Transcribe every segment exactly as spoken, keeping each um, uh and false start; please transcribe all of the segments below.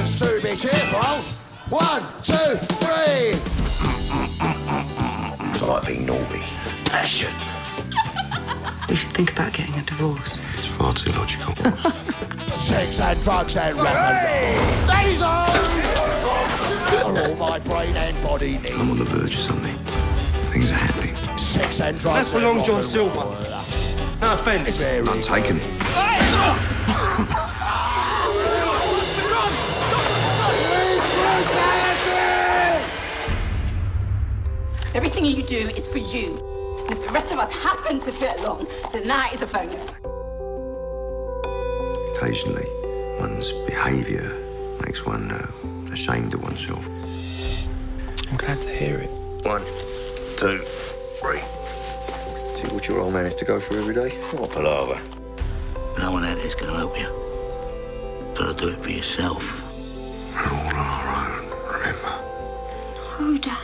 reasons to be cheerful. One, two, three. Because I like being naughty. Passion. We should think about getting a divorce. It's far too logical. Sex and drugs and rock and roll. That is all. All my brain and body needs. I'm on the verge of something. Things are happening. Sex and drugs. That's for Long John Silver. No offence. It's very I'm taken. Everything you do is for you. And if the rest of us happen to fit along, then that is a bonus. Occasionally, one's behaviour makes one uh, ashamed of oneself. I'm glad to hear it. One, two, three. See what your old man has to go through every day? What a palaver. No one out there's going to help you. You've got to do it for yourself. We're all on our own, remember? Oh, Dad.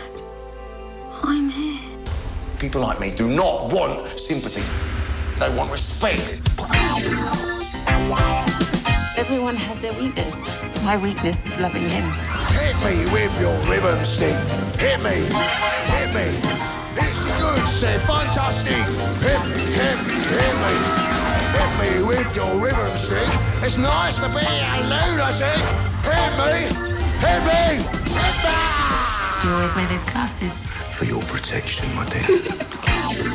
I'm here. People like me do not want sympathy. They want respect. Everyone has their weakness. My weakness is loving him. Hit me with your ribbon stick. Hit me. Hit me. This is good. Say fantastic. Hit me. Hit me. Hit me. Hit me with your ribbon stick. It's nice to be a lunatic. Hit me. Hit me. Hit me. Do you always wear those glasses? For your protection, my dear. Touch me!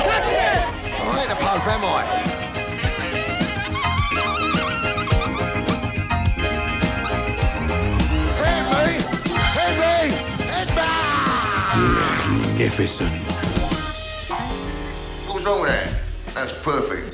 Touch me! I ain't a punk, am I? Henry! Henry! Henry! Magnificent. What was wrong with that? That's perfect.